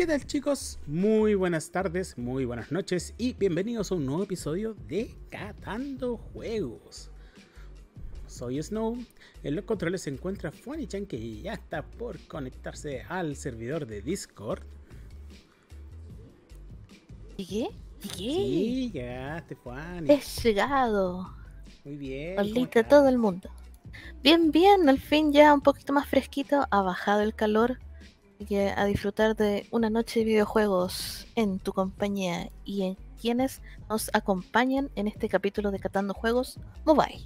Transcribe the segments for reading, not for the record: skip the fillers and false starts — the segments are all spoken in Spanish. ¿Qué tal, chicos? Muy buenas tardes, muy buenas noches y bienvenidos a un nuevo episodio de Catando Juegos. Soy Snow, en los controles se encuentra Fuanichan, que ya está por conectarse al servidor de Discord. ¿Llegué? Sí, llegaste, Fuani. He llegado. Muy bien. Maldita todo el mundo. Bien, bien, al fin ya un poquito más fresquito, ha bajado el calor. A disfrutar de una noche de videojuegos en tu compañía y en quienes nos acompañan en este capítulo de Catando Juegos Mobile.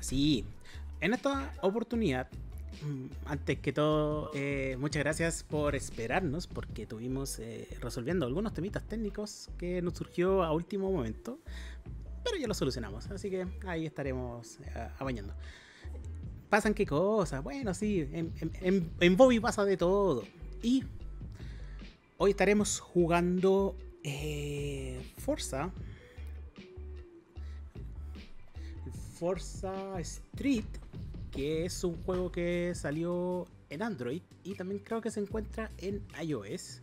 Sí, en esta oportunidad, antes que todo, muchas gracias por esperarnos, porque tuvimos resolviendo algunos temitas técnicos que nos surgió a último momento, pero ya los solucionamos, así que ahí estaremos apañando. ¿Pasan qué cosas? Bueno, sí, en Bobby pasa de todo. Y hoy estaremos jugando Forza Street, que es un juego que salió en Android y también creo que se encuentra en iOS. Es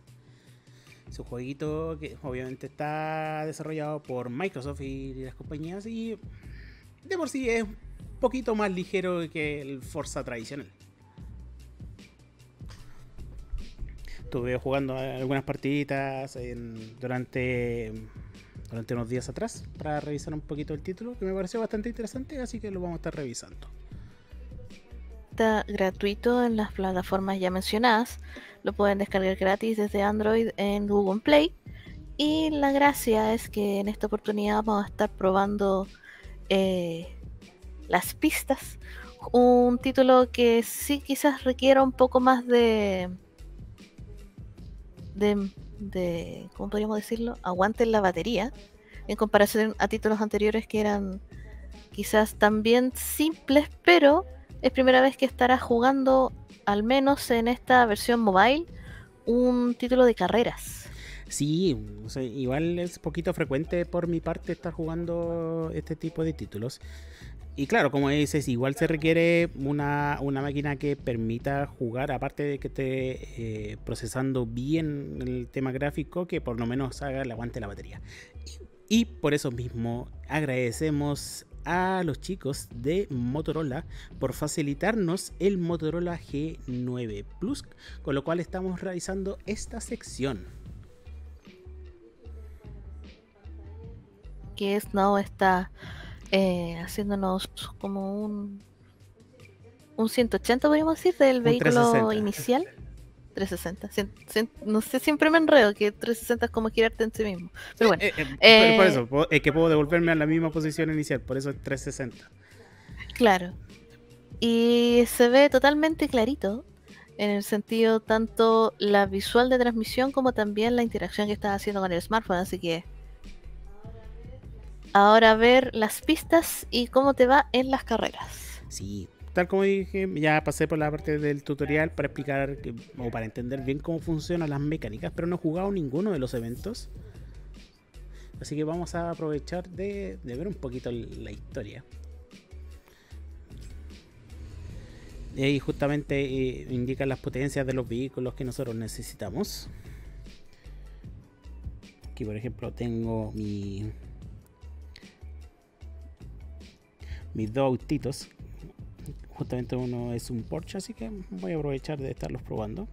un jueguito que obviamente está desarrollado por Microsoft y las compañías, y de por sí es poquito más ligero que el Forza tradicional. Estuve jugando algunas partiditas durante unos días atrás para revisar un poquito el título, que me pareció bastante interesante, así que lo vamos a estar revisando. Está gratuito en las plataformas ya mencionadas, lo pueden descargar gratis desde Android en Google Play, y la gracia es que en esta oportunidad vamos a estar probando las pistas, un título que sí quizás requiera un poco más de ¿cómo podríamos decirlo? Aguante en la batería, en comparación a títulos anteriores que eran quizás también simples, pero es primera vez que estarás jugando, al menos en esta versión mobile, un título de carreras. Sí, o sea, igual es poquito frecuente por mi parte estar jugando este tipo de títulos. Y claro, como dices, igual se requiere una máquina que permita jugar, aparte de que esté procesando bien el tema gráfico, que por lo menos haga el aguante de la batería. Y por eso mismo agradecemos a los chicos de Motorola por facilitarnos el Motorola G9 Plus, con lo cual estamos realizando esta sección. Que es, no, está haciéndonos como un 180, podríamos decir, del vehículo inicial. 360, no sé, siempre me enredo que 360 es como girarte en sí mismo, pero bueno, por eso es que puedo devolverme a la misma posición inicial, por eso es 360. Claro, y se ve totalmente clarito en el sentido tanto la visual de transmisión como también la interacción que estás haciendo con el smartphone, así que ahora a ver las pistas y cómo te va en las carreras. Sí, tal como dije, ya pasé por la parte del tutorial para explicar o para entender bien cómo funcionan las mecánicas, pero no he jugado ninguno de los eventos. Así que vamos a aprovechar de ver un poquito la historia. Y justamente indican las potencias de los vehículos que nosotros necesitamos. Aquí, por ejemplo, tengo mis dos autitos. Justamente uno es un Porsche, así que voy a aprovechar de estarlos probando.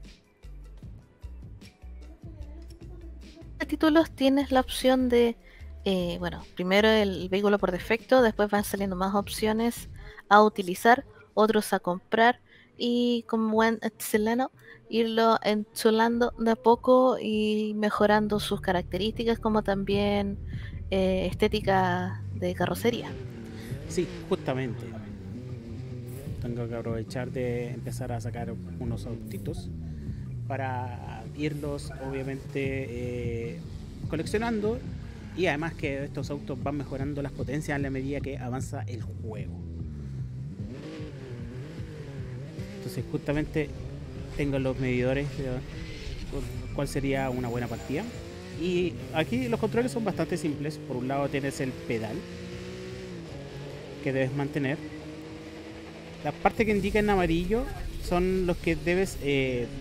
En títulos tienes la opción de bueno, primero el vehículo por defecto, después van saliendo más opciones a utilizar, otros a comprar, y como buen artesano irlo enchulando de a poco y mejorando sus características, como también estética de carrocería. Sí, justamente. Tengo que aprovechar de empezar a sacar unos autitos para irlos obviamente coleccionando, y además que estos autos van mejorando las potencias en la medida que avanza el juego. Entonces justamente tengo los medidores, cuál sería una buena partida. Y aquí los controles son bastante simples. Por un lado tienes el pedal que debes mantener. La parte que indica en amarillo son los que debes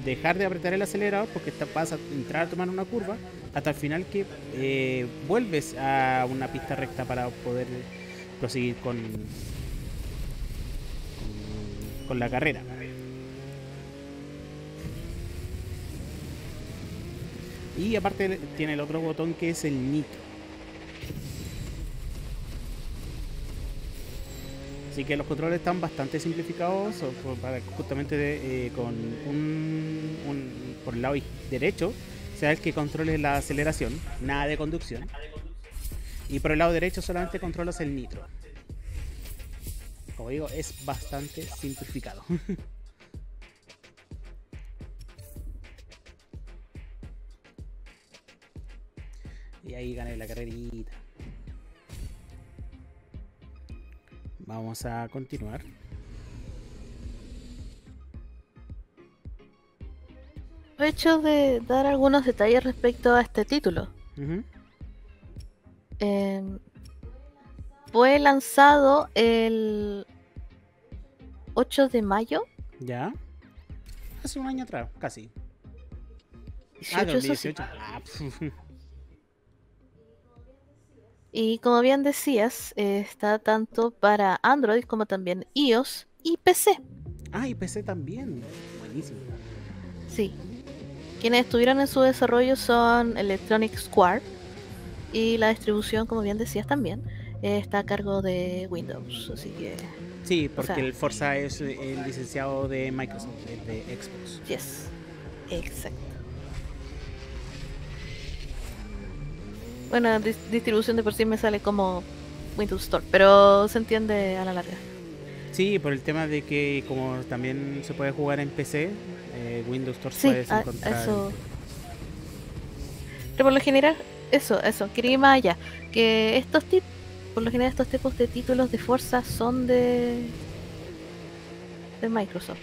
dejar de apretar el acelerador, porque vas a entrar a tomar una curva hasta el final, que vuelves a una pista recta para poder proseguir con la carrera. Y aparte tiene el otro botón que es el nitro. Así que los controles están bastante simplificados, para justamente con por el lado derecho sea el que controle la aceleración, nada de conducción, y por el lado derecho solamente controlas el nitro. Como digo, es bastante simplificado. Y ahí gané la carrerita. Vamos a continuar. Aprovecho de dar algunos detalles respecto a este título. Fue lanzado el 8 de mayo. ¿Ya? Hace un año atrás, casi. 2018. Ah, y como bien decías, está tanto para Android como también iOS y PC. Ah, y PC también. Buenísimo. Sí. Quienes estuvieron en su desarrollo son Electronic Square. Y la distribución, como bien decías también, está a cargo de Windows. Así que... Sí, porque o sea, el Forza es el licenciado de Microsoft, el de Xbox. Yes, exacto. Bueno, distribución de por sí me sale como Windows Store, pero se entiende a la larga. Sí, por el tema de que como también se puede jugar en PC, Windows Store sí, puedes encontrar... Eso. Pero por lo general, eso, quería ir más allá. Que estos tipos, por lo general estos tipos de títulos de Forza son de Microsoft.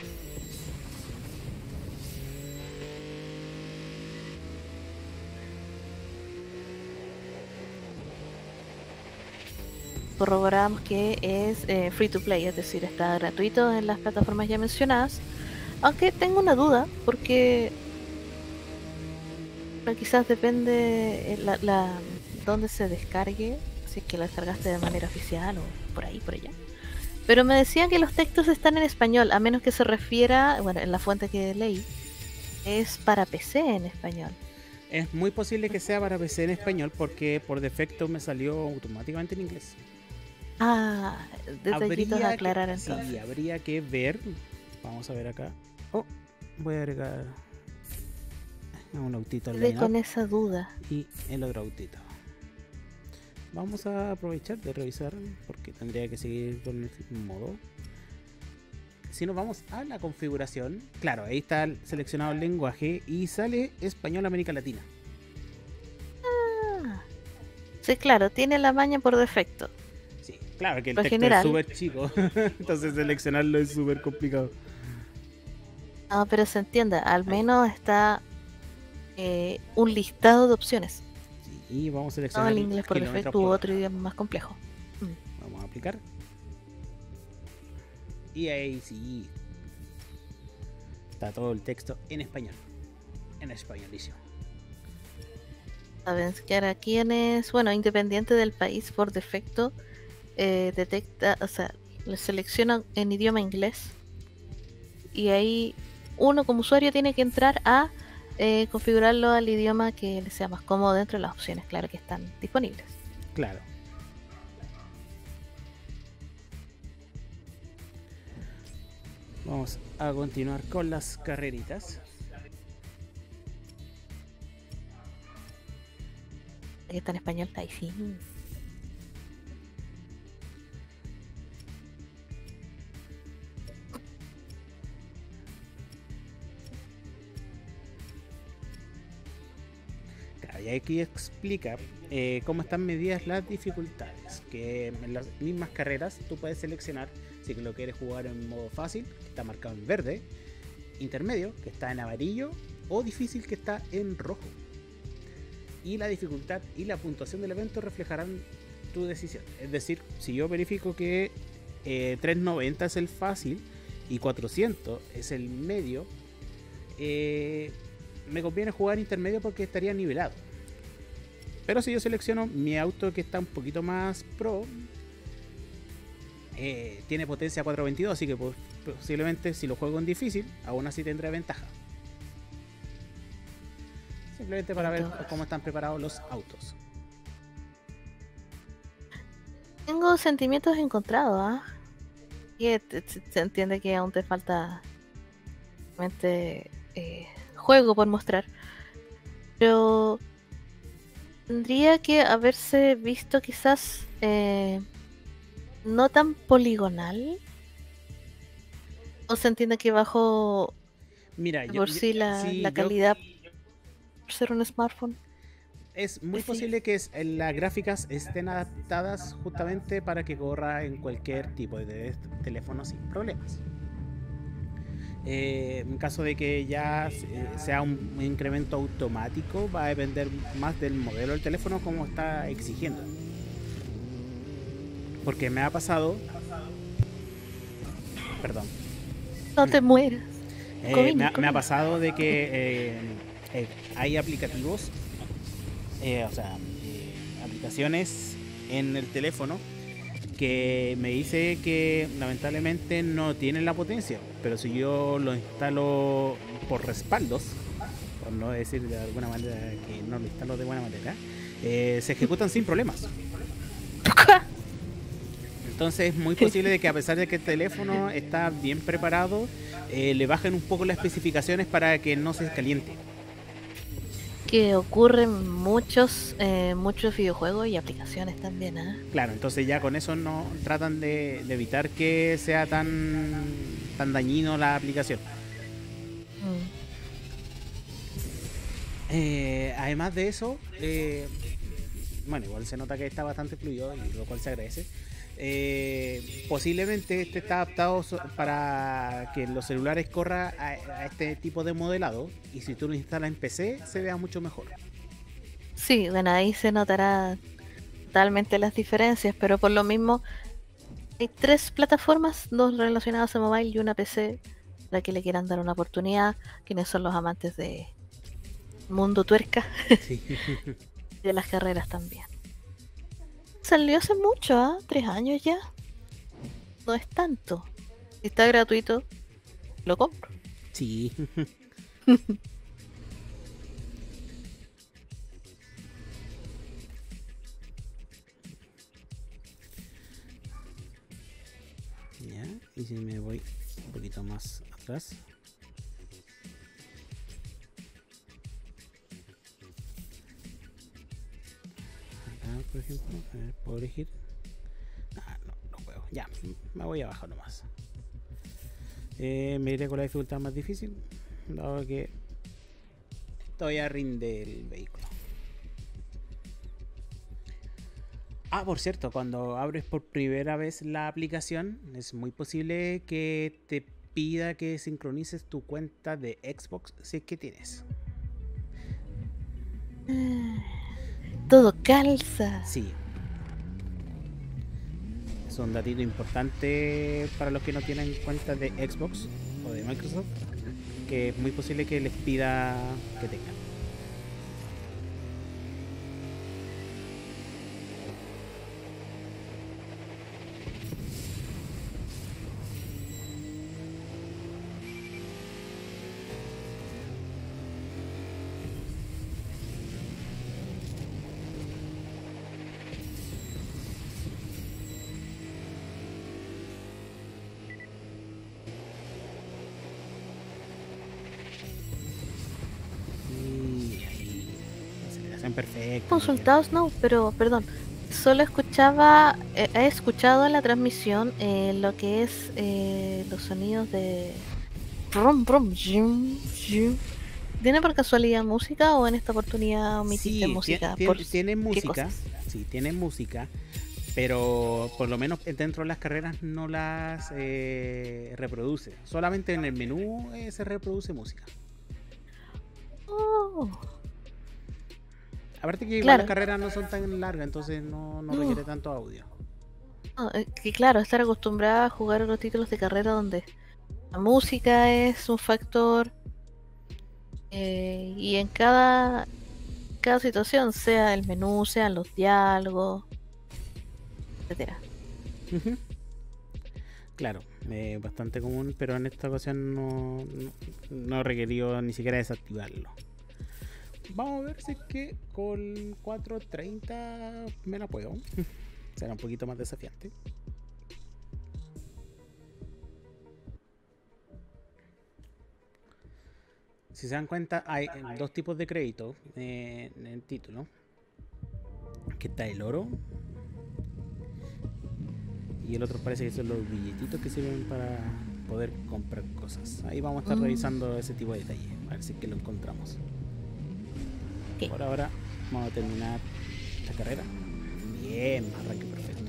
Corroboramos que es free to play, es decir, está gratuito en las plataformas ya mencionadas. Aunque tengo una duda, porque bueno, quizás depende dónde se descargue, si es que la descargaste de manera oficial o por ahí, por allá. Pero me decían que los textos están en español, a menos que se refiera, bueno, en la fuente que leí, es para PC en español. Es muy posible que sea para PC en español, porque por defecto me salió automáticamente en inglés. Ah, detallitos a aclarar entonces. Sí, habría que ver. Vamos a ver acá. Oh, voy a agregar un autito al lado. Con esa duda. Y el otro autito. Vamos a aprovechar de revisar, porque tendría que seguir con el modo. Si nos vamos a la configuración, claro, ahí está seleccionado el lenguaje y sale Español América Latina. Ah, sí, claro, tiene la maña por defecto. Claro que el texto es súper chico, entonces seleccionarlo es súper complicado. No, pero se entienda, al menos está un listado de opciones. Sí, y vamos a seleccionar el inglés por defecto u otro idioma más complejo. Vamos a aplicar. Y ahí sí. Está todo el texto en español. En españolísimo. Saben que ahora quienes, bueno, independiente del país por defecto, detecta, o sea, le selecciona en idioma inglés y ahí uno como usuario tiene que entrar a configurarlo al idioma que le sea más cómodo dentro de las opciones, claro, que están disponibles. Claro. Vamos a continuar con las carreritas. Aquí está en español, ahí sí. Y aquí explica cómo están medidas las dificultades, que en las mismas carreras tú puedes seleccionar si lo quieres jugar en modo fácil, que está marcado en verde, intermedio, que está en amarillo, o difícil, que está en rojo. Y la dificultad y la puntuación del evento reflejarán tu decisión. Es decir, si yo verifico que 390 es el fácil y 400 es el medio, me conviene jugar intermedio porque estaría nivelado. Pero si yo selecciono mi auto que está un poquito más pro, tiene potencia 422, así que posiblemente si lo juego en difícil, aún así tendré ventaja. Simplemente para ver cómo están preparados los autos. Tengo sentimientos encontrados, ¿ah? ¿Eh? Se entiende que aún te falta realmente, juego por mostrar. Pero tendría que haberse visto quizás no tan poligonal. O se entiende que bajo, mira, por sí la calidad... ser un smartphone. Es muy posible que las gráficas estén adaptadas justamente para que corra en cualquier tipo de teléfono sin problemas. En caso de que ya sea un incremento automático, va a depender más del modelo del teléfono como está exigiendo. Porque me ha pasado... Perdón. No te mueras. Me ha pasado de que... hay aplicativos, aplicaciones en el teléfono que me dice que lamentablemente no tienen la potencia, pero si yo lo instalo por respaldos, por no decir de alguna manera que no lo instalo de buena manera, se ejecutan sin problemas. Entonces es muy posible de que a pesar de que el teléfono está bien preparado, le bajen un poco las especificaciones para que no se caliente. Que ocurren muchos videojuegos y aplicaciones también, ¿eh? Claro, entonces ya con eso no tratan de evitar que sea tan dañino la aplicación. Además de eso, bueno, igual se nota que está bastante fluido, y lo cual se agradece. Posiblemente este está adaptado para que los celulares corran a este tipo de modelado, y si tú lo instalas en PC se vea mucho mejor. Sí, bueno, ahí se notará totalmente las diferencias, pero por lo mismo hay tres plataformas, dos relacionadas a mobile y una PC, para que le quieran dar una oportunidad, quienes son los amantes de mundo tuerca, sí. De las carreras también. Salió hace mucho, ¿ah? 3 años ya. No es tanto. Si está gratuito, lo compro. Sí. Ya, y si me voy un poquito más atrás. Por ejemplo, ¿puedo elegir? No puedo. Ya, me voy abajo nomás. Me iré con la dificultad más difícil, dado que todavía rinde el vehículo. Ah, por cierto, cuando abres por primera vez la aplicación, es muy posible que te pida que sincronices tu cuenta de Xbox si es que tienes. Todo calza. Sí. Es un datito importante para los que no tienen cuenta de Xbox o de Microsoft, que es muy posible que les pida que tengan. Consultados no, pero perdón, solo escuchaba, he escuchado en la transmisión lo que es los sonidos de brum, brum, yum, yum. ¿Tiene por casualidad música o en esta oportunidad omitiste música? Tiene música, sí, tiene música, pero por lo menos dentro de las carreras no las reproduce, solamente en el menú se reproduce música. Oh. Aparte que igual, claro, las carreras no son tan largas, entonces no requiere tanto audio. No, que claro, estar acostumbrada a jugar otros títulos de carrera donde La música es un factor, y en cada situación, sea el menú, sean los diálogos, etcétera. Uh-huh. Claro, bastante común, pero en esta ocasión no requería ni siquiera desactivarlo. Vamos a ver si es que con 4.30 me la puedo. Será un poquito más desafiante. Si se dan cuenta, hay dos tipos de crédito en el título. Aquí está el oro. Y el otro parece que son los billetitos que sirven para poder comprar cosas. Ahí vamos a estar revisando ese tipo de detalles. A ver si es que lo encontramos. Okay. Por ahora vamos a terminar esta carrera. Bien, arranque perfecto.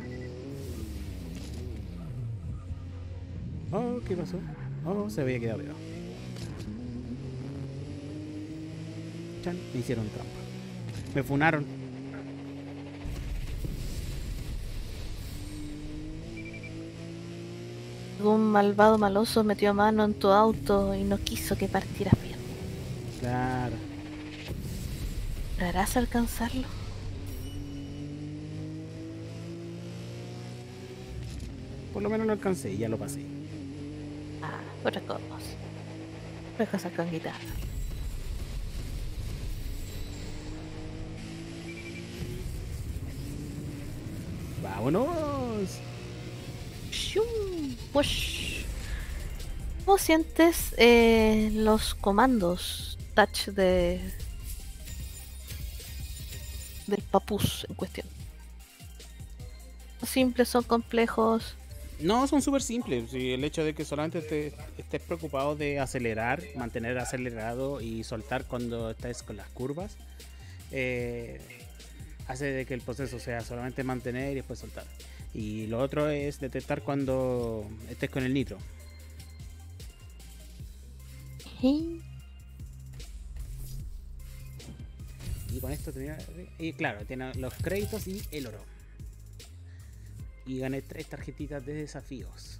Oh, ¿qué pasó? Oh, se había quedado pegado. Chan, me hicieron trampa. Me funaron. Un malvado maloso metió mano en tu auto y no quiso que partieras bien. Claro. ¿Lograrás alcanzarlo? Por lo menos lo alcancé y ya lo pasé. Ah, otras cosas. Otras cosas con guitarra. ¡Vámonos! ¿Cómo sientes los comandos touch del papús en cuestión? ¿Son simples, son complejos? No, son súper simples. Y el hecho de que solamente estés preocupado de acelerar, mantener acelerado y soltar cuando estés con las curvas, hace de que el proceso sea solamente mantener y después soltar. Y lo otro es detectar cuando estés con el nitro. Sí. Y con esto tenía... Y claro, tiene los créditos y el oro. Y gané 3 tarjetitas de desafíos.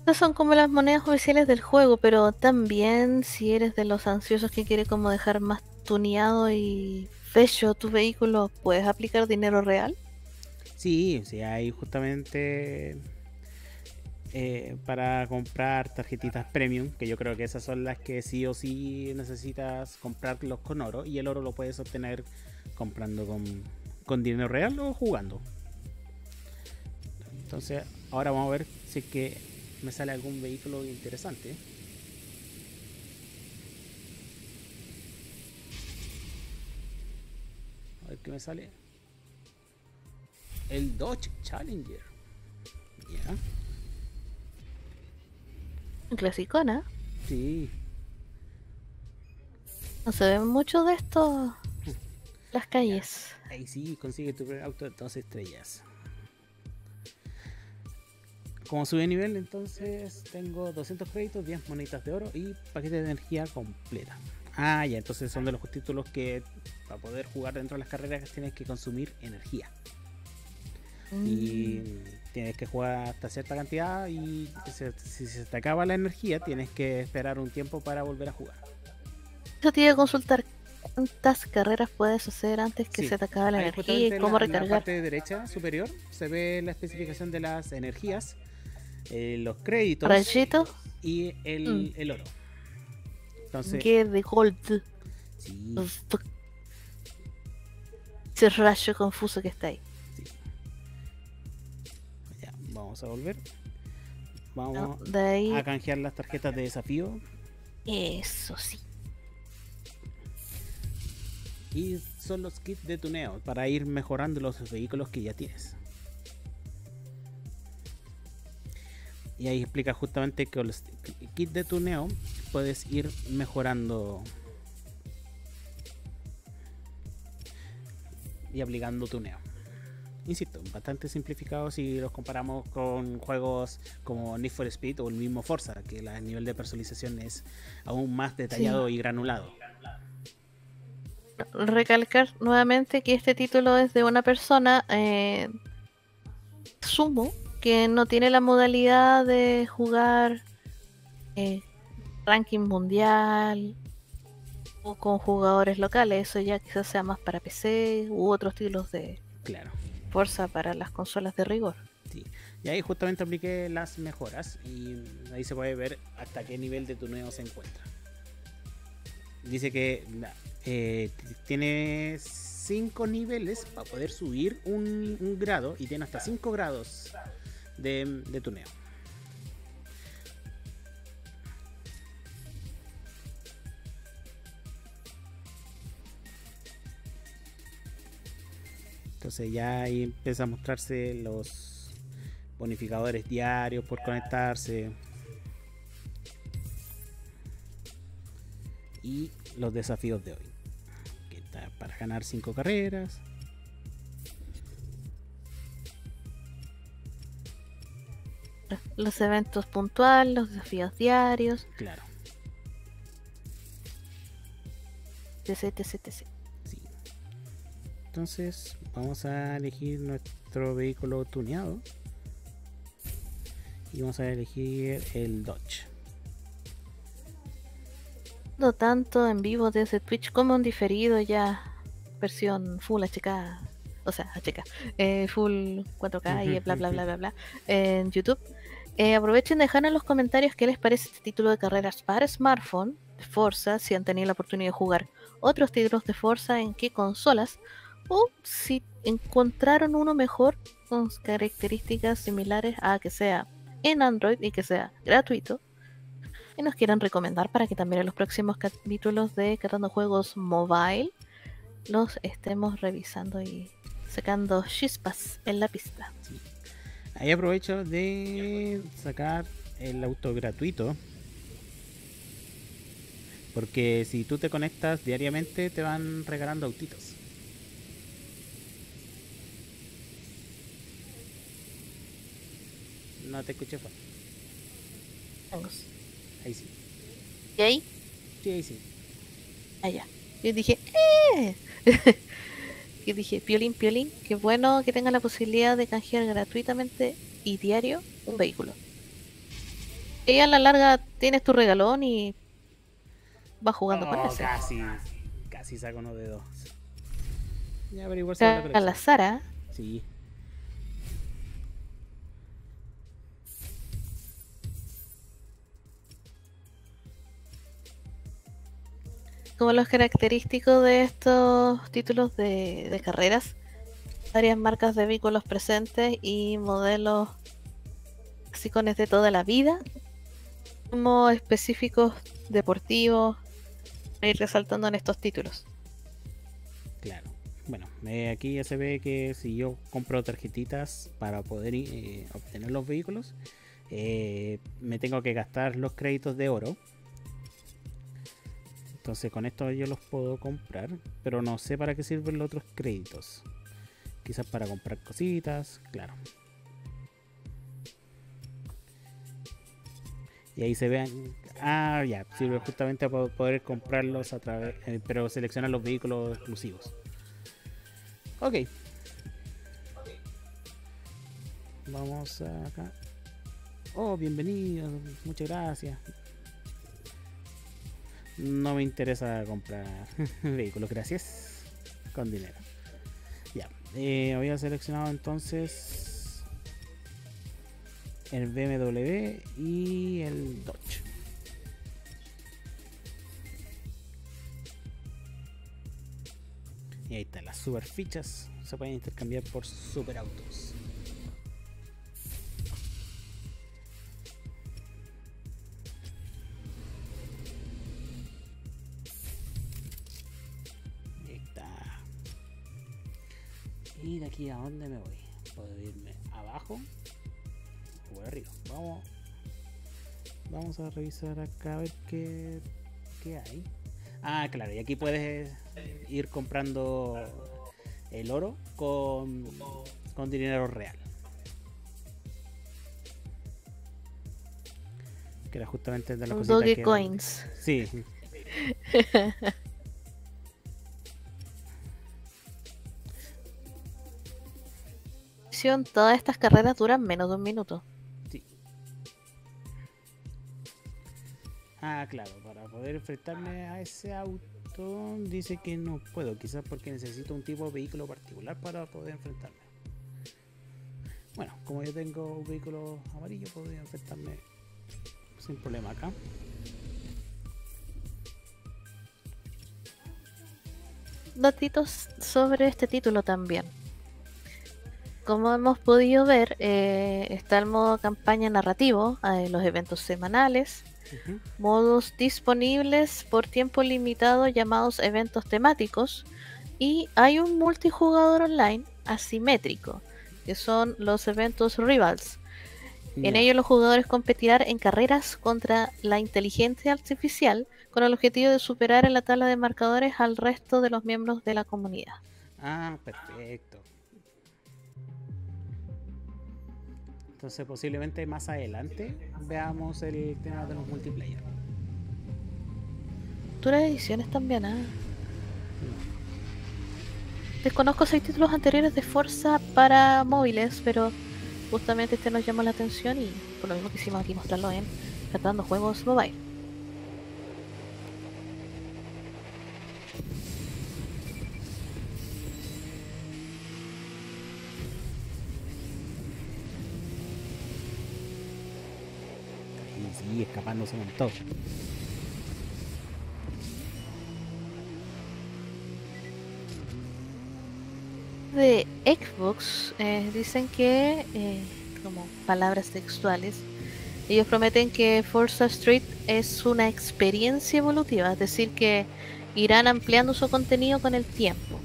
Estas son como las monedas oficiales del juego, pero también si eres de los ansiosos que quiere como dejar más tuneado y... De hecho, ¿tu vehículo puedes aplicar dinero real? Sí, sí, hay justamente para comprar tarjetitas premium, que yo creo que esas son las que sí o sí necesitas comprarlos con oro, y el oro lo puedes obtener comprando con dinero real o jugando. Entonces, ahora vamos a ver si es que me sale algún vehículo interesante. A ver qué me sale. El Dodge Challenger. Ya. Yeah. Un clasicona. Sí. No se ven mucho de estos. Las calles. Yeah. Ahí sí, consigue tu primer auto de 2 estrellas. Como sube nivel, entonces tengo 200 créditos, 10 moneditas de oro y paquetes de energía completa. Ah, ya, entonces son de los títulos que para poder jugar dentro de las carreras tienes que consumir energía. Y tienes que jugar hasta cierta cantidad y si se te acaba la energía tienes que esperar un tiempo para volver a jugar. Yo te iba a consultar cuántas carreras puedes hacer antes que sí. Se te acabe la energía y cómo recargar. En la parte derecha superior se ve la especificación de las energías, los créditos y el oro. Entonces, que de gold. Sí. Ese rayo confuso que está ahí. Sí. Ya, vamos a volver. Vamos a canjear las tarjetas de desafío. Eso sí. Y son los kits de tuneo para ir mejorando los vehículos que ya tienes. Y ahí explica justamente que los kits de tuneo puedes ir mejorando y aplicando tuneo. Insisto, bastante simplificado si los comparamos con juegos como Need for Speed o el mismo Forza, que el nivel de personalización es aún más detallado y granulado. Recalcar nuevamente que este título es de una persona, sumo que no tiene la modalidad de jugar ranking mundial o con jugadores locales. Eso ya quizás sea más para PC u otros estilos de Forza para las consolas de rigor. Sí. Y ahí justamente apliqué las mejoras y ahí se puede ver hasta qué nivel de tuneo se encuentra. Dice que tiene 5 niveles para poder subir un grado y tiene hasta 5 grados de tuneo. Entonces ya ahí empieza a mostrarse los bonificadores diarios por conectarse y los desafíos de hoy, que está para ganar 5 carreras. Los eventos puntuales, los desafíos diarios. Claro. Etc. Sí. Entonces vamos a elegir nuestro vehículo tuneado y vamos a elegir el Dodge. Tanto en vivo desde Twitch como en diferido, ya versión full HK, o sea HK, full 4K y bla bla bla en YouTube. Aprovechen de dejar en los comentarios qué les parece este título de carreras para smartphone de Forza, si han tenido la oportunidad de jugar otros títulos de Forza, en qué consolas, o si encontraron uno mejor con características similares a que sea en Android y que sea gratuito, y nos quieran recomendar para que también en los próximos capítulos de Catando Juegos Mobile los estemos revisando y sacando chispas en la pista. Sí. Ahí aprovecho de sacar el auto gratuito, porque si tú te conectas diariamente te van regalando autitos. No te escuché, Juan. Vamos. Ahí sí. ¿Y ahí? Sí, ahí sí. Allá. Yo dije, yo dije, piolín, qué bueno que tengan la posibilidad de canjear gratuitamente y diario un vehículo. Y a la larga tienes tu regalón y vas jugando con eso. Casi saco uno de dos. Ya averiguarse a la Sara. Sí. Como los característicos de estos títulos de carreras, varias marcas de vehículos presentes y modelos icones de toda la vida, como específicos deportivos, ir resaltando en estos títulos. Claro, bueno, aquí ya se ve que si yo compro tarjetitas para poder obtener los vehículos, me tengo que gastar los créditos de oro. Entonces con esto yo los puedo comprar, pero no sé para qué sirven los otros créditos. Quizás para comprar cositas, claro. Y ahí se vean, ya, sirve justamente para poder comprarlos a través, pero seleccionar los vehículos exclusivos. Ok. Vamos acá. Oh, bienvenido, muchas gracias. No me interesa comprar vehículos, gracias. Con dinero. Ya, había seleccionado entonces el BMW y el Dodge. Y ahí están las super fichas. Se pueden intercambiar por super autos. Y de aquí a dónde me voy. Puedo irme abajo o arriba. Vamos a revisar acá a ver qué hay. Ah, claro, y aquí puedes ir comprando el oro con dinero real, que era justamente de la cosita que... Dogecoins. Sí. información, todas estas carreras duran menos de un minuto. Sí. Ah, claro, para poder enfrentarme a ese auto dice que no puedo, quizás porque necesito un tipo de vehículo particular para poder enfrentarme. Bueno, como yo tengo un vehículo amarillo, podría enfrentarme sin problema acá. Datitos sobre este título también. Como hemos podido ver, está el modo campaña narrativo, los eventos semanales, modos disponibles por tiempo limitado llamados eventos temáticos, y hay un multijugador online asimétrico, que son los eventos Rivals. En ellos los jugadores competirán en carreras contra la inteligencia artificial con el objetivo de superar en la tabla de marcadores al resto de los miembros de la comunidad. Ah, perfecto. Entonces posiblemente más adelante veamos el tema de los multiplayer. Futuras ediciones también, ¿ah? Desconozco 6 títulos anteriores de Forza para móviles, pero justamente este nos llamó la atención y por lo mismo quisimos aquí mostrarlo en Catando Juegos Mobile. Sí, escapándose un montón. De Xbox dicen que, como palabras textuales, ellos prometen que Forza Street es una experiencia evolutiva, es decir, que irán ampliando su contenido con el tiempo.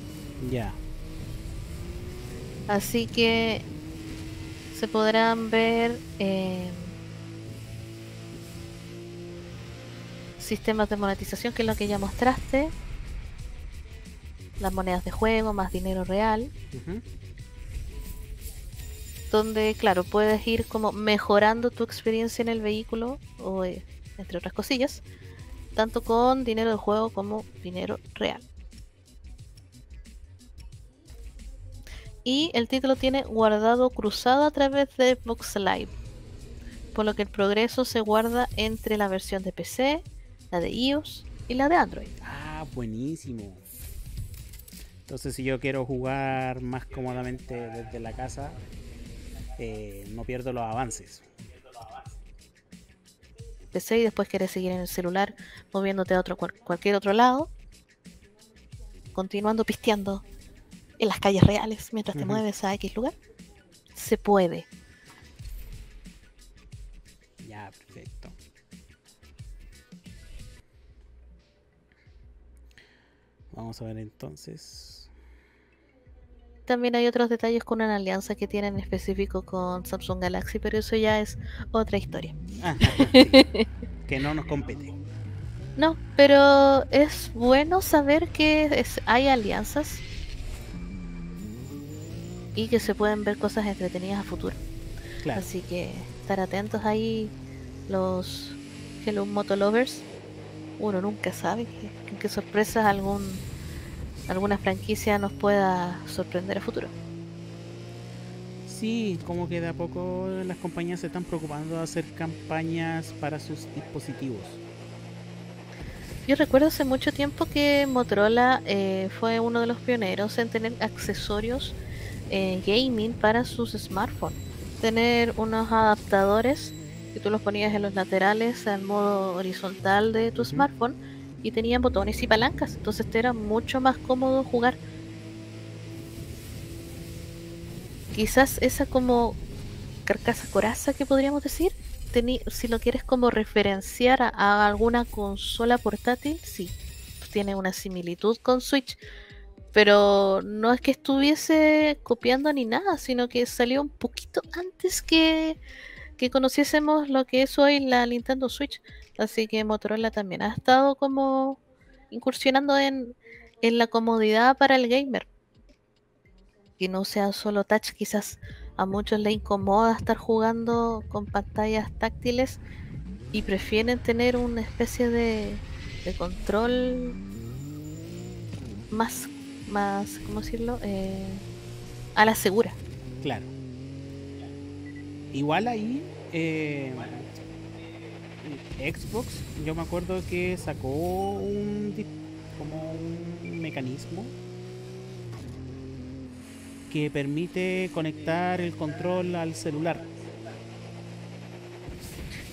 Ya. Yeah. Así que se podrán ver sistemas de monetización, que es lo que ya mostraste. Las monedas de juego, más dinero real, donde claro, puedes ir como mejorando tu experiencia en el vehículo o entre otras cosillas, tanto con dinero de juego como dinero real. Y el título tiene guardado cruzado a través de Xbox Live, por lo que el progreso se guarda entre la versión de PC, la de iOS y la de Android. Ah, buenísimo. Entonces si yo quiero jugar más cómodamente desde la casa, no pierdo los avances. PC y después quieres seguir en el celular moviéndote a otro, cualquier otro lado, continuando pisteando en las calles reales mientras te mueves a X lugar. Se puede. Ya, perfecto. Vamos a ver entonces. También hay otros detalles con una alianza que tienen en específico con Samsung Galaxy, pero eso ya es otra historia. Ah, sí. Que no nos compete. No, pero es bueno saber que hay alianzas y que se pueden ver cosas entretenidas a futuro. Claro. Así que estar atentos ahí los Hello Moto Lovers. Uno nunca sabe qué sorpresas alguna franquicia nos pueda sorprender a futuro. Sí, como que de a poco las compañías se están preocupando de hacer campañas para sus dispositivos. Yo recuerdo hace mucho tiempo que Motorola fue uno de los pioneros en tener accesorios gaming para sus smartphones. Tener unos adaptadores que tú los ponías en los laterales al modo horizontal de tu smartphone y tenían botones y palancas, entonces te era mucho más cómodo jugar. Quizás esa como carcasa coraza que podríamos decir, si lo quieres como referenciar a alguna consola portátil, sí, tiene una similitud con Switch, pero no es que estuviese copiando ni nada, sino que salió un poquito antes que conociésemos lo que es hoy la Nintendo Switch, así que Motorola también ha estado como incursionando en la comodidad para el gamer, que no sea solo touch. Quizás a muchos les incomoda estar jugando con pantallas táctiles y prefieren tener una especie de control más ¿cómo decirlo? A la segura. Claro. Igual ahí Xbox, yo me acuerdo que sacó como un mecanismo que permite conectar el control al celular.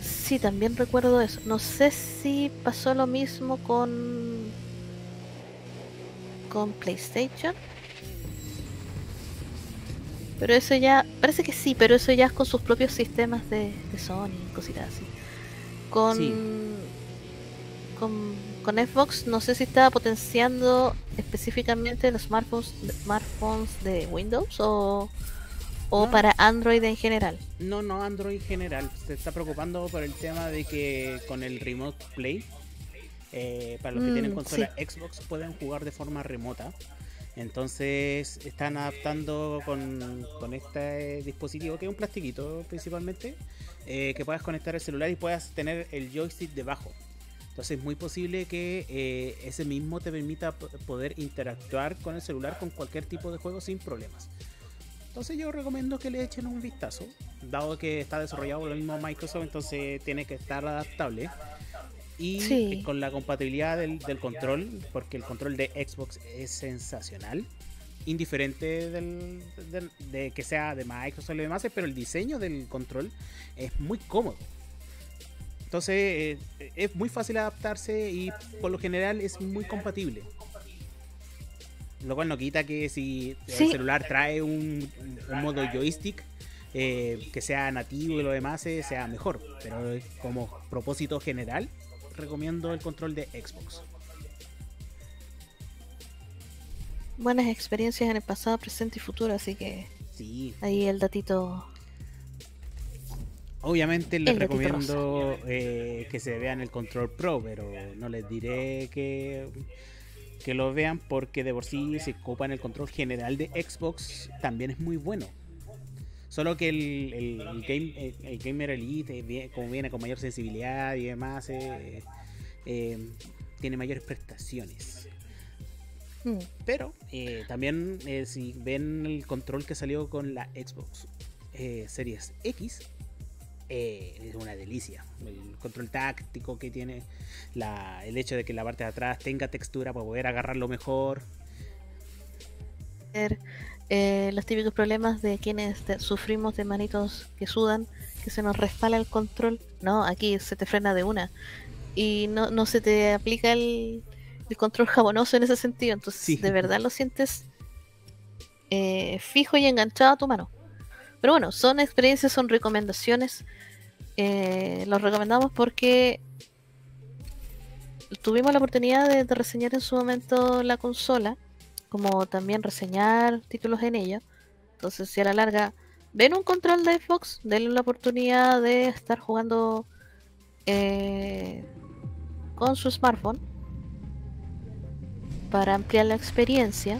Sí, también recuerdo eso. No sé si pasó lo mismo con PlayStation. Pero eso ya, parece que sí, pero eso ya es con sus propios sistemas de Sony, cositas así. Con Xbox no sé si estaba potenciando específicamente los smartphones de Windows o no, para Android en general. No, Android en general. Se está preocupando por el tema de que con el Remote Play, para los que tienen consola Xbox pueden jugar de forma remota. Entonces están adaptando con este dispositivo, que es un plastiquito principalmente, que puedas conectar el celular y puedas tener el joystick debajo. Entonces es muy posible que ese mismo te permita poder interactuar con el celular con cualquier tipo de juego sin problemas. Entonces yo recomiendo que le echen un vistazo, dado que está desarrollado por lo mismo Microsoft, entonces tiene que estar adaptable. Y sí, con la compatibilidad del control, porque el control de Xbox es sensacional, indiferente de que sea de Microsoft y demás, pero el diseño del control es muy cómodo. Entonces es muy fácil adaptarse y por lo general es muy compatible. Lo cual no quita que si el celular trae un modo joystick, que sea nativo y lo demás, sea mejor. Pero como propósito general, recomiendo el control de Xbox. Buenas experiencias en el pasado, presente y futuro, así que sí, ahí el datito. Obviamente les recomiendo que se vean el control Pro, pero no les diré que lo vean, porque de por sí se ocupan el control general de Xbox, también es muy bueno. Solo que el Gamer Elite, como viene con mayor sensibilidad y demás, tiene mayores prestaciones. Pero también si ven el control que salió con la Xbox Series X, es una delicia. El control táctico que tiene, el hecho de que la parte de atrás tenga textura para poder agarrarlo mejor. Los típicos problemas de quienes sufrimos de manitos que sudan, que se nos resbala el control. No, aquí se te frena de una y no se te aplica el control jabonoso en ese sentido. Entonces de verdad lo sientes fijo y enganchado a tu mano. Pero bueno, son experiencias, son recomendaciones. Los recomendamos porque tuvimos la oportunidad de reseñar en su momento la consola, como también reseñar títulos en ella. Entonces, si a la larga ven un control de Xbox, denle la oportunidad de estar jugando con su smartphone para ampliar la experiencia.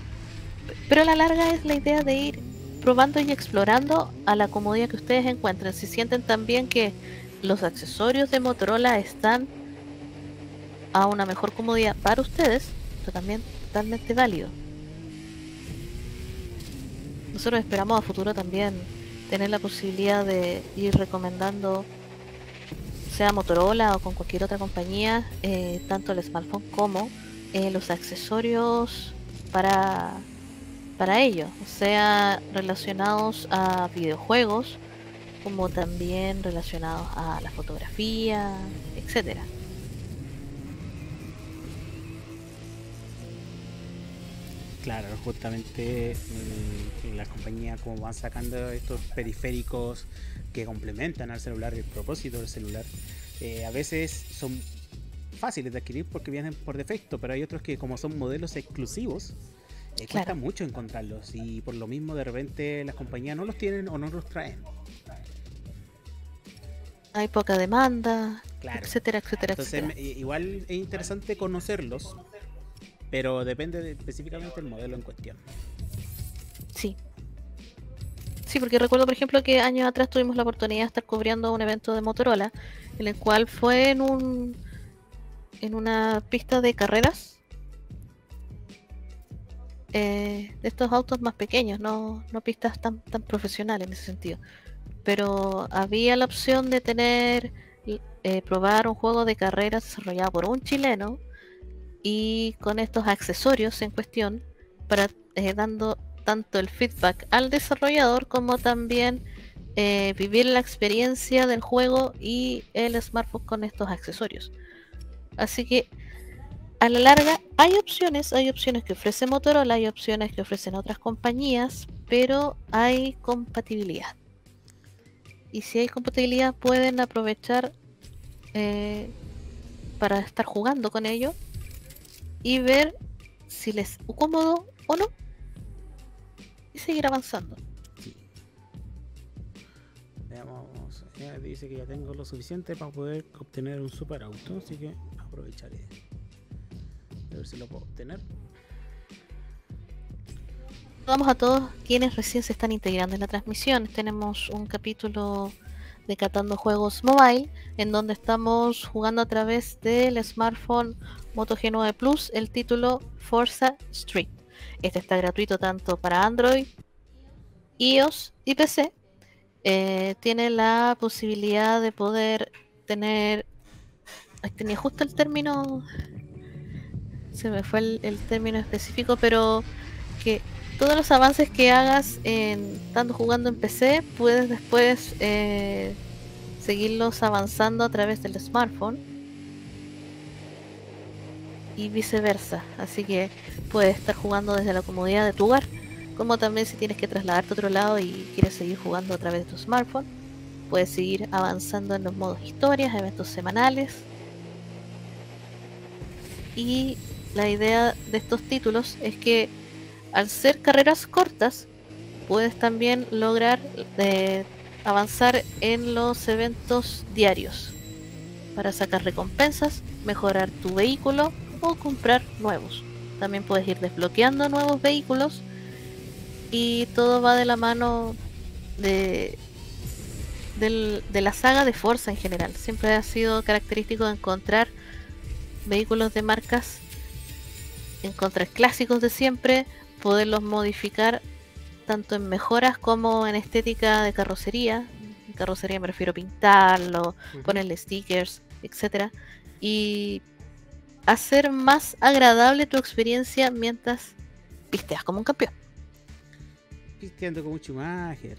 Pero a la larga es la idea de ir probando y explorando a la comodidad que ustedes encuentren. Si sienten también que los accesorios de Motorola están a una mejor comodidad para ustedes, esto también es totalmente válido. Nosotros esperamos a futuro también tener la posibilidad de ir recomendando, sea Motorola o con cualquier otra compañía, tanto el smartphone como los accesorios para ello, o sea, relacionados a videojuegos, como también relacionados a la fotografía, etcétera. Claro, justamente las compañías como van sacando estos periféricos que complementan al celular, el propósito del celular, a veces son fáciles de adquirir porque vienen por defecto, pero hay otros que, como son modelos exclusivos, cuesta mucho encontrarlos, y por lo mismo de repente las compañías no los tienen o no los traen. Hay poca demanda, etcétera, etcétera. Entonces, igual es interesante conocerlos, pero depende específicamente del modelo en cuestión. Sí. Sí, porque recuerdo, por ejemplo, que años atrás tuvimos la oportunidad de estar cubriendo un evento de Motorola, en el cual fue en una pista de carreras, de estos autos más pequeños, no pistas tan profesionales en ese sentido. pero había la opción de tener probar un juego de carreras desarrollado por un chileno y con estos accesorios en cuestión para dando tanto el feedback al desarrollador como también vivir la experiencia del juego y el smartphone con estos accesorios. Así que a la larga hay opciones que ofrece Motorola, hay opciones que ofrecen otras compañías, pero hay compatibilidad. Y si hay compatibilidad pueden aprovechar para estar jugando con ello y ver si les es cómodo o no y seguir avanzando. Sí. Veamos, dice que ya tengo lo suficiente para poder obtener un super auto, así que aprovecharé. A ver si lo puedo obtener. Saludamos a todos quienes recién se están integrando en la transmisión. Tenemos un capítulo de Catando Juegos Mobile, en donde estamos jugando a través del smartphone Moto G9 Plus, el título Forza Street. Este está gratuito tanto para Android, iOS y PC. Tiene la posibilidad de poder tener... Ay, tenía justo el término... Se me fue el término específico, pero que todos los avances que hagas estando jugando en PC, puedes después seguirlos avanzando a través del smartphone. Y viceversa, así que puedes estar jugando desde la comodidad de tu hogar, como también si tienes que trasladarte a otro lado y quieres seguir jugando a través de tu smartphone, puedes seguir avanzando en los modos historias, eventos semanales. Y la idea de estos títulos es que al ser carreras cortas puedes también lograr avanzar en los eventos diarios para sacar recompensas, mejorar tu vehículo o comprar nuevos. También puedes ir desbloqueando nuevos vehículos y todo va de la mano de la saga de Forza en general. Siempre ha sido característico encontrar vehículos de marcas, encontrar clásicos de siempre, poderlos modificar tanto en mejoras como en estética de carrocería. En carrocería me refiero a pintarlo, ponerle stickers, etcétera, y hacer más agradable tu experiencia mientras pisteas como un campeón. Pisteando como un Schumacher.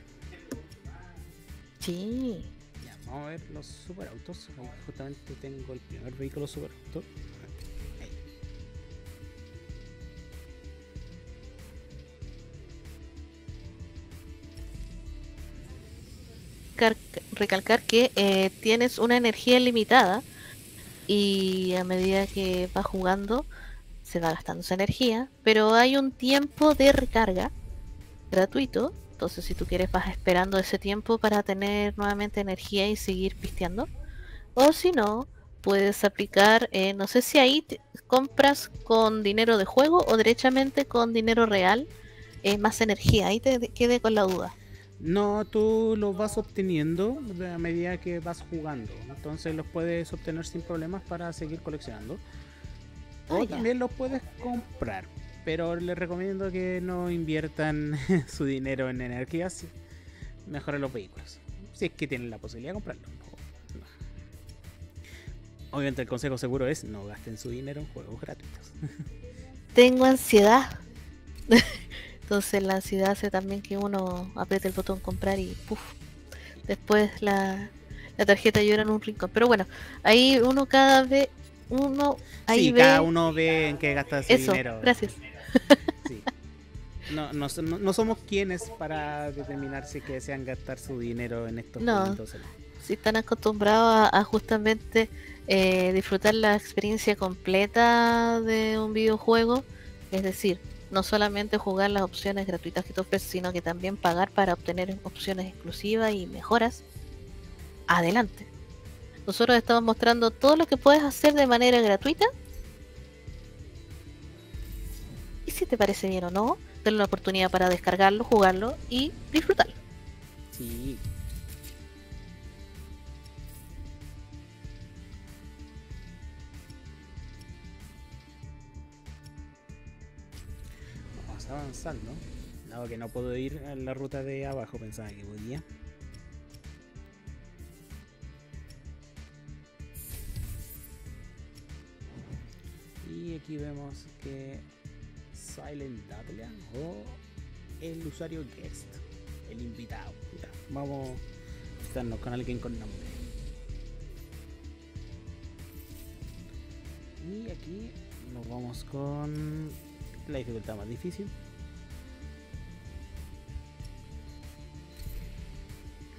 Sí. Ya, vamos a ver los superautos. Justamente tengo el primer vehículo superauto. Recalcar que tienes una energía limitada y a medida que vas jugando se va gastando esa energía, pero hay un tiempo de recarga gratuito, entonces si tú quieres vas esperando ese tiempo para tener nuevamente energía y seguir pisteando, o si no puedes aplicar, no sé si ahí compras con dinero de juego o derechamente con dinero real, más energía, ahí te quedé con la duda. No, tú los vas obteniendo a medida que vas jugando, entonces los puedes obtener sin problemas para seguir coleccionando. O también los puedes comprar, pero les recomiendo que no inviertan su dinero en energía, mejor en los vehículos, si es que tienen la posibilidad de comprarlos. Obviamente el consejo seguro es no gasten su dinero en juegos gratuitos. Tengo ansiedad. Entonces la ansiedad hace también que uno apriete el botón comprar y puff, después la tarjeta llora en un rincón. Pero bueno, ahí uno cada vez, uno ahí sí, ve... cada uno ve en qué gasta su dinero. Gracias. Sí. No somos quienes para determinar si desean gastar su dinero en estos momentos. Si están acostumbrados a justamente disfrutar la experiencia completa de un videojuego, es decir, no solamente jugar las opciones gratuitas que te ofrece, sino que también pagar para obtener opciones exclusivas y mejoras. Adelante. Nosotros estamos mostrando todo lo que puedes hacer de manera gratuita. Y si te parece bien o no, tenle una oportunidad para descargarlo, jugarlo y disfrutarlo. Sí. Avanzando, dado que no puedo ir a la ruta de abajo, pensaba que podía. Y aquí vemos que Silent Daplan o el usuario guest, el invitado. Ya, vamos a fijarnos con alguien con nombre. Y aquí nos vamos con la dificultad más difícil.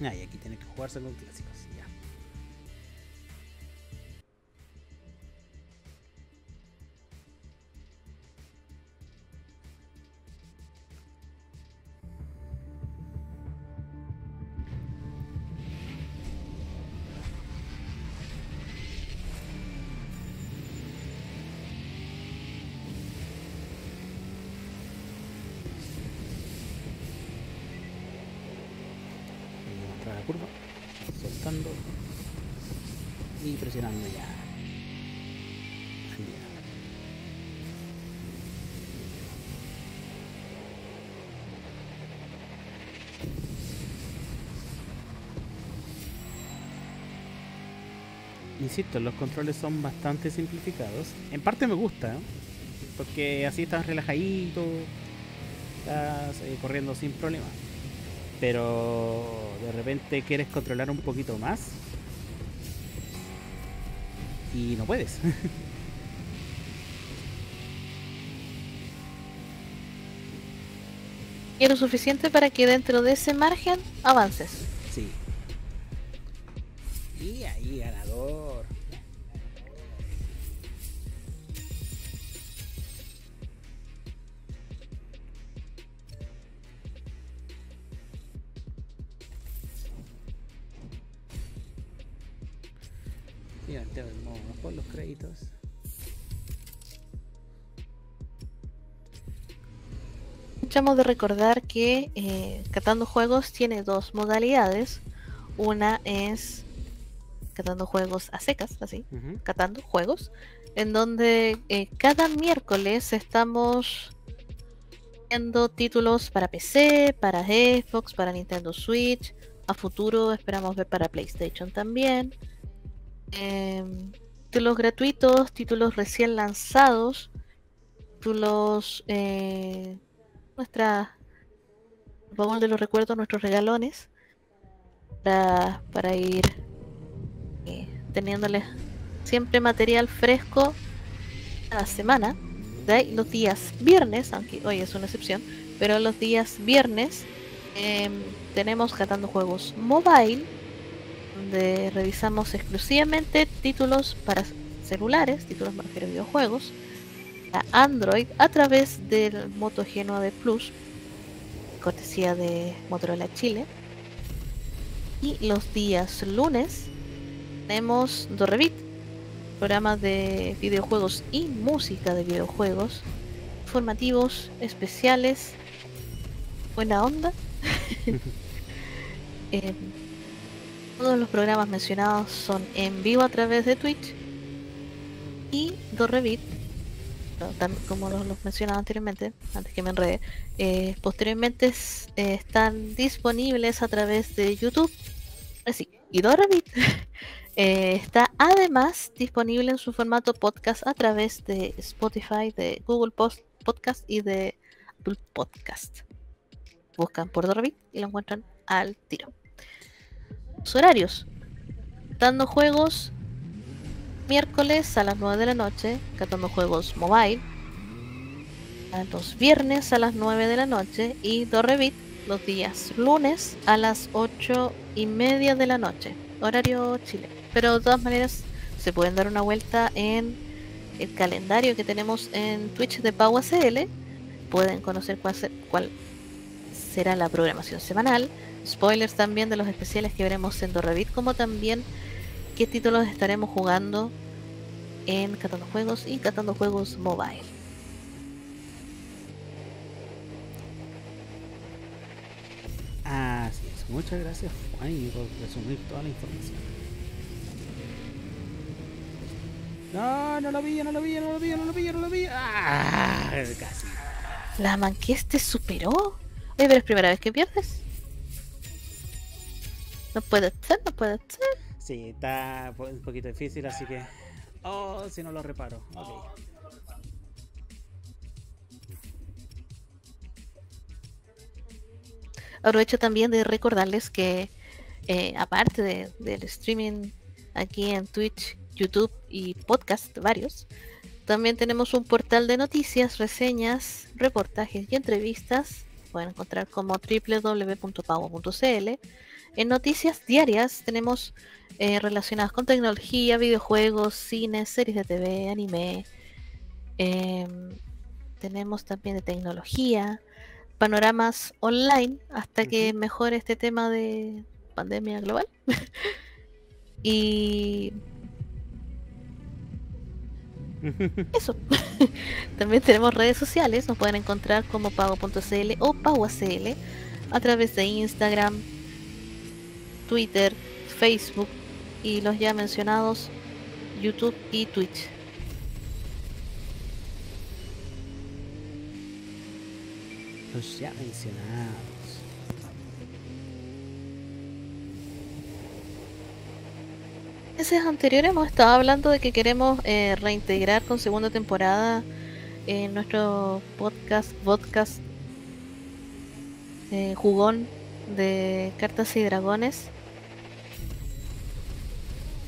Ah, y aquí tiene que jugarse con clásicos, ya. Insisto, los controles son bastante simplificados. En parte me gusta, ¿eh? Porque así estás relajadito, estás corriendo sin problema. Pero de repente quieres controlar un poquito más y no puedes. Y lo suficiente para que dentro de ese margen avances. Sí. Y ahí ganador. Y antes vamos por los créditos. Echamos de recordar que Catando Juegos tiene dos modalidades. Una es Catando Juegos a secas, así, Catando Juegos, en donde cada miércoles estamos viendo títulos para PC, para Xbox, para Nintendo Switch, a futuro esperamos ver para PlayStation también, títulos gratuitos, títulos recién lanzados, títulos, nuestra baúl de los recuerdos, nuestros regalones, para ir teniéndoles siempre material fresco cada semana. ¿Sí? Los días viernes, aunque hoy es una excepción, pero los días viernes tenemos Catando Juegos Mobile, donde revisamos exclusivamente títulos para celulares, títulos para videojuegos, a Android a través del Moto G9 Plus, cortesía de Motorola Chile. Y los días lunes tenemos Do Re Bit, programas de videojuegos y música de videojuegos, informativos, especiales, buena onda. Todos los programas mencionados son en vivo a través de Twitch. Y Do Re Bit, como los mencionaba anteriormente, antes que me enrede, posteriormente están disponibles a través de YouTube. Así, y Do Re Bit está además disponible en su formato podcast a través de Spotify, de Google Podcast y de Apple Podcast. Buscan por Do Re Bit y lo encuentran al tiro. Los horarios: Catando Juegos miércoles a las 9 de la noche, Catando Juegos Mobile a los viernes a las 9 de la noche y Do Re Bit los días lunes a las 8:30 de la noche, horario Chile. Pero de todas maneras se pueden dar una vuelta en el calendario que tenemos en Twitch de PAWA.cl. Pueden conocer cuál será la programación semanal, spoilers también de los especiales que veremos en Do Re Bit, como también qué títulos estaremos jugando en Catando Juegos y Catando Juegos Mobile. Así es, muchas gracias Juan por resumir toda la información. No, no lo vi. Ah, casi. La Manqués te superó. Oye, pero es primera vez que pierdes. No puede ser. Sí, está un poquito difícil, así que... Oh, si no lo reparo. Ok. Aprovecho también de recordarles que aparte del streaming aquí en Twitch, YouTube y podcast varios, también tenemos un portal de noticias, reseñas, reportajes y entrevistas. Pueden encontrar como www.pawa.cl. En noticias diarias tenemos relacionadas con tecnología, videojuegos, cine, series de TV, anime. Tenemos también de tecnología, panoramas online hasta que mejore este tema de pandemia global. Y eso. También tenemos redes sociales, nos pueden encontrar como PAWA.cl o PAWA.cl a través de Instagram, Twitter, Facebook y los ya mencionados YouTube y Twitch. Los ya mencionados. En meses anteriores hemos estado hablando de que queremos reintegrar con segunda temporada nuestro podcast jugón de cartas y dragones.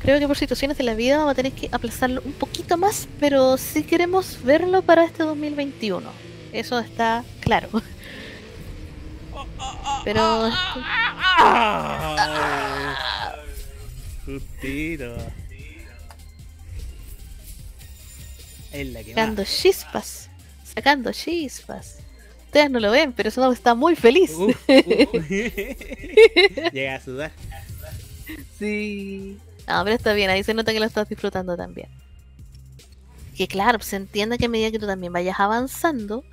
Creo que por situaciones de la vida vamos a tener que aplazarlo un poquito más, pero sí queremos verlo para este 2021. Eso está claro. Pero... Justito. Es la que sacando va. Chispas. Sacando chispas. Ustedes no lo ven, pero Snow está muy feliz. Llega a sudar. Sí. No, pero está bien, ahí se nota que lo estás disfrutando también. Que claro, se entiende que a medida que tú también vayas avanzando,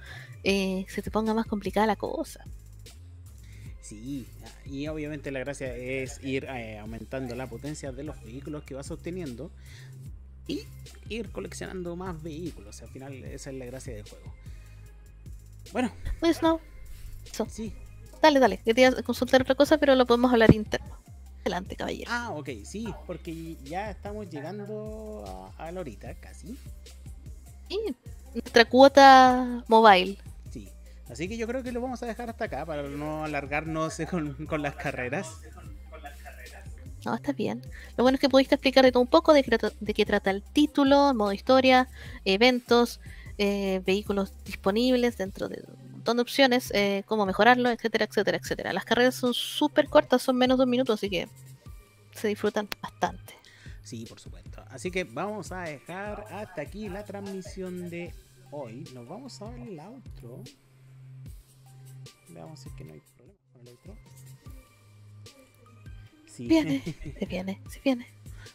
se te ponga más complicada la cosa. Sí, y obviamente la gracia es ir aumentando la potencia de los vehículos que vas obteniendo y ir coleccionando más vehículos. Al final esa es la gracia del juego. Bueno. Pues no. So. Sí. Dale, quería consultar otra cosa, pero lo podemos hablar interno. Adelante, caballero. Ah, ok, sí, porque ya estamos llegando a la horita casi. Sí, nuestra cuota mobile. Así que yo creo que lo vamos a dejar hasta acá para no alargarnos con las carreras. No, está bien. Lo bueno es que pudiste explicar de todo un poco de qué trata el título, modo historia, eventos, vehículos disponibles dentro de un montón de opciones, cómo mejorarlo, etcétera. Las carreras son súper cortas, son menos de 2 minutos, así que se disfrutan bastante. Sí, por supuesto. Así que vamos a dejar hasta aquí la transmisión de hoy. Nos vamos a ver el outro. Veamos si es que no hay problema con el otro. Sí. Se viene.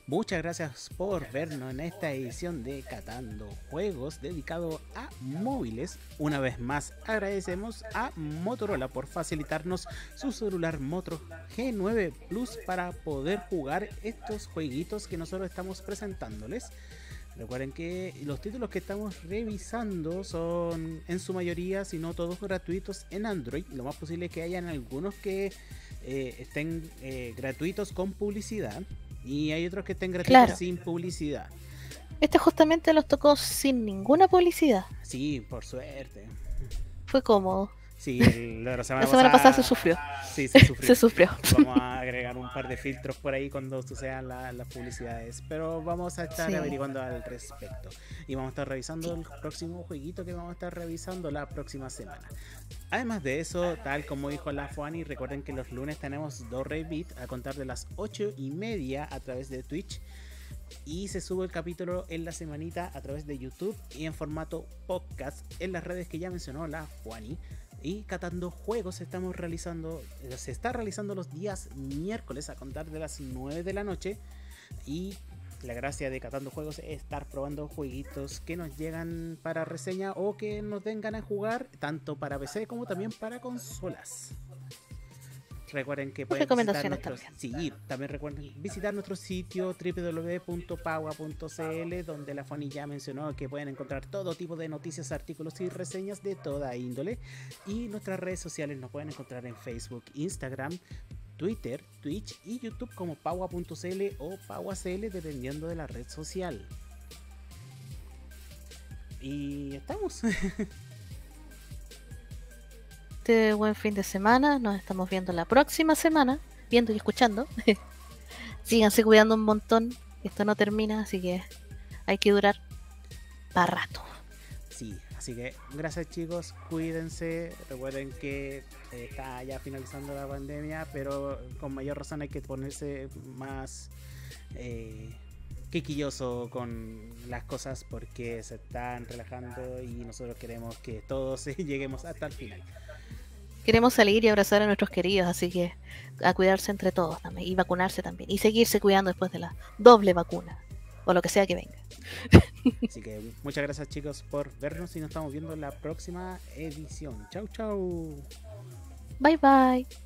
Muchas gracias por vernos en esta edición de Catando Juegos dedicado a móviles. Una vez más agradecemos a Motorola por facilitarnos su celular Moto G9 Plus para poder jugar estos jueguitos que nosotros estamos presentándoles. Recuerden que los títulos que estamos revisando son en su mayoría, si no todos, gratuitos en Android. Lo más posible es que hayan algunos que estén gratuitos con publicidad y hay otros que estén gratuitos sin publicidad. Este justamente los tocó sin ninguna publicidad. Sí, por suerte. Fue cómodo. Sí, la semana pasada se sufrió. Sí, se sufrió. Vamos a agregar un par de filtros por ahí cuando sucedan las publicidades. Pero vamos a estar averiguando al respecto. Y vamos a estar revisando el próximo jueguito que vamos a estar revisando la próxima semana. Además de eso, tal como dijo la Fuani, recuerden que los lunes tenemos Do Re Bit a contar de las 8:30 a través de Twitch. Y se sube el capítulo en la semanita a través de YouTube y en formato podcast en las redes que ya mencionó la Fuani. Y Catando Juegos se está realizando los días miércoles a contar de las 9 de la noche. Y la gracia de Catando Juegos es estar probando jueguitos que nos llegan para reseña o que nos den ganas de jugar, tanto para PC como también para consolas. Recuerden que pueden visitar nuestro sitio www.pawa.cl, donde la Fanny ya mencionó que pueden encontrar todo tipo de noticias, artículos y reseñas de toda índole. Y nuestras redes sociales nos pueden encontrar en Facebook, Instagram, Twitter, Twitch y YouTube como pawa.cl o pawa.cl, dependiendo de la red social. Y estamos. este buen fin de semana. Nos estamos viendo la próxima semana, viendo y escuchando. Síganse cuidando un montón. Esto no termina, así que hay que durar para rato. Sí, así que gracias, chicos. Cuídense. Recuerden que está ya finalizando la pandemia, pero con mayor razón hay que ponerse más quisquilloso con las cosas, porque se están relajando y nosotros queremos que todos lleguemos hasta el final. Queremos salir y abrazar a nuestros queridos, así que a cuidarse entre todos también, y vacunarse también, y seguirse cuidando después de la doble vacuna o lo que sea que venga. Así que muchas gracias, chicos, por vernos y nos estamos viendo en la próxima edición. Chau, chau. Bye, bye.